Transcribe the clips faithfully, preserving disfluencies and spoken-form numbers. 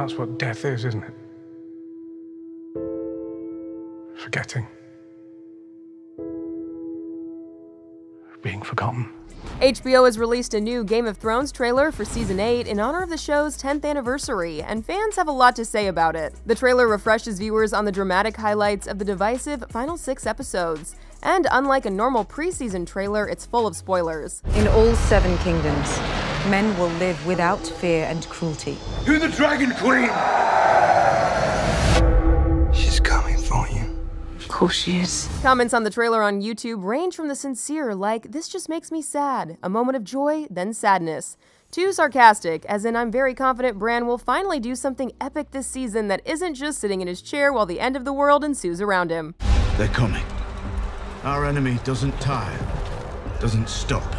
That's what death is, isn't it? Forgetting. Being forgotten. H B O has released a new Game of Thrones trailer for Season eight in honor of the show's tenth anniversary, and fans have a lot to say about it. The trailer refreshes viewers on the dramatic highlights of the divisive final six episodes, and unlike a normal preseason trailer, it's full of spoilers. In all seven kingdoms, men will live without fear and cruelty. You're the Dragon Queen! She's coming for you. Of course she is. Comments on the trailer on YouTube range from the sincere, like, "This just makes me sad," a moment of joy, then sadness, to sarcastic, as in, "I'm very confident Bran will finally do something epic this season that isn't just sitting in his chair while the end of the world ensues around him." They're coming. Our enemy doesn't tire, doesn't stop,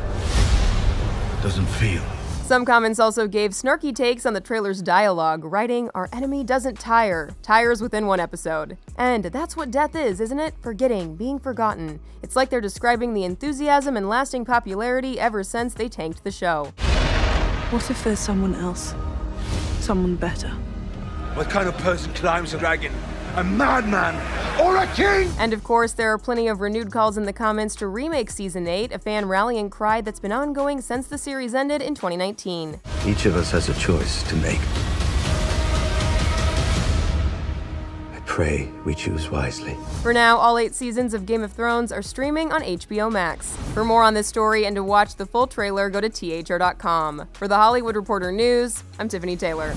doesn't feel. Some comments also gave snarky takes on the trailer's dialogue, writing, "Our enemy doesn't tire, tires within one episode." And that's what death is, isn't it? Forgetting, being forgotten. It's like they're describing the enthusiasm and lasting popularity ever since they tanked the show. What if there's someone else? Someone better? What kind of person climbs a dragon? A madman or a king! And of course, there are plenty of renewed calls in the comments to remake Season eight, a fan rallying cry that's been ongoing since the series ended in twenty nineteen. Each of us has a choice to make. I pray we choose wisely. For now, all eight seasons of Game of Thrones are streaming on H B O Max. For more on this story and to watch the full trailer, go to T H R dot com. For The Hollywood Reporter News, I'm Tiffany Taylor.